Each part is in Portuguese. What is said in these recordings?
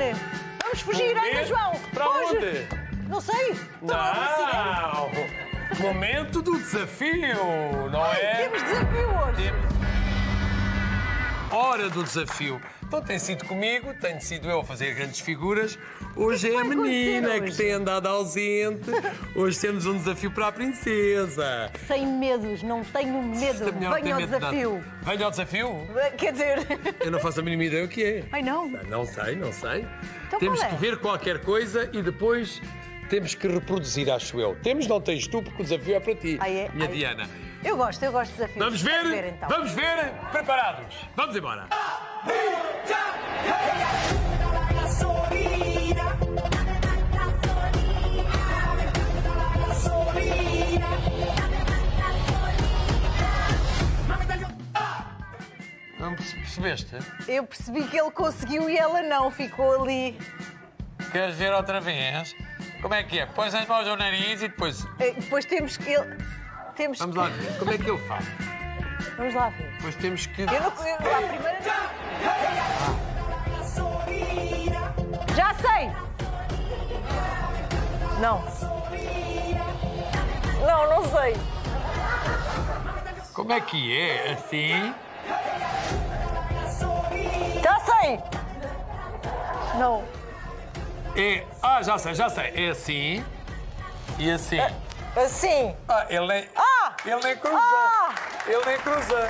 Diana. Vamos fugir, anda, João. Para onde? Não sei. Não. Momento do desafio, não é? Temos desafio hoje. Hora do desafio. Então tem sido comigo, tenho sido eu a fazer grandes figuras. Hoje é a menina que tem andado ausente. Hoje temos um desafio para a princesa. Sem medos, não tenho medo. Venha ao desafio. Venha ao desafio? Quer dizer... Eu não faço a mínima ideia o que é. Ai, não? Não sei, não sei. Então, temos que ver qualquer coisa e depois temos que reproduzir, acho eu. Temos, não tens tu, porque o desafio é para ti, minha Diana. Eu gosto de desafios. Vamos ver? Vamos ver, então. Vamos ver? Preparados? Vamos embora. Não percebeste? Eu percebi que ele conseguiu e ela não, ficou ali. Queres ver outra vez? Como é que é? Pões as mãos ao nariz e depois... Depois temos que... Vamos lá ver. Como é que eu faço? Vamos lá ver. Depois temos que... Eu lá primeiro... Já sei! Não. Não, não sei. Como é que é? Assim? Já sei! Não. É... Ah, já sei, já sei. É assim... E assim... Assim. Ah, ele nem... Ah! Ele nem cruza. Ah! Ele nem cruza.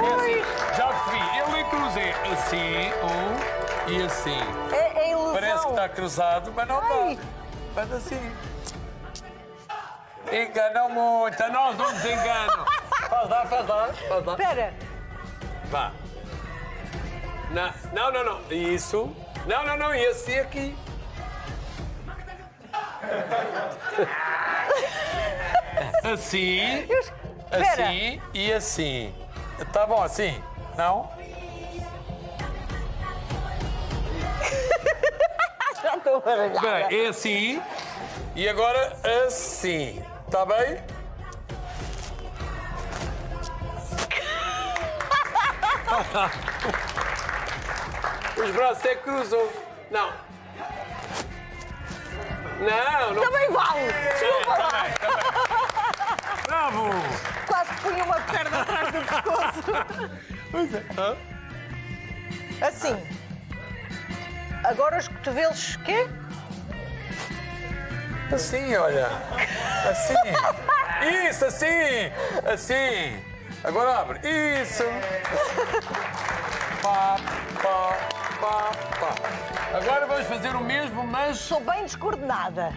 Ui! É assim. Já percebi. Ele nem cruza. É assim, um e assim. É ilusão. Parece que está cruzado, mas não está. Mas assim. Enganam muito. A nós não nos enganam. Faz lá. Espera. Vá. Não. Isso. Não. E assim aqui. Assim, assim e assim. Tá bom, assim? Não? Já estou baralhada. Bem, é assim e agora assim. Tá bem? Os braços é que cruzou. Não. Também igual. Desculpa lá. Também. Bravo. Quase punha uma perna atrás do pescoço. Pois é. Assim. Agora os cotovelos, quê? Assim, olha. Assim. Isso, assim. Assim. Agora abre. Isso. Assim. Pá. Agora vamos fazer o mesmo, mas... Sou bem descoordenada,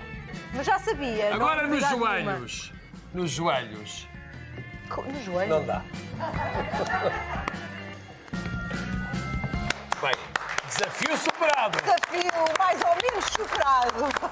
mas já sabia. Agora nos joelhos. Nos joelhos. Nos joelhos? Não dá. Bem, desafio superado. Desafio mais ou menos superado.